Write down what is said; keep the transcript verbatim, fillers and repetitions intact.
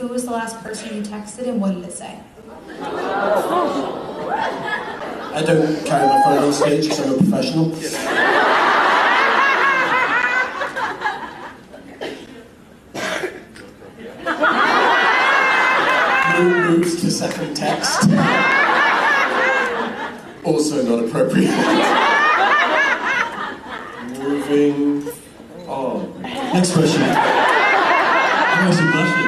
who was the last person you texted and what did it say? I don't carry my phone on stage because I'm a professional. No moves to second text. Also not appropriate. Moving on. Next question. I'm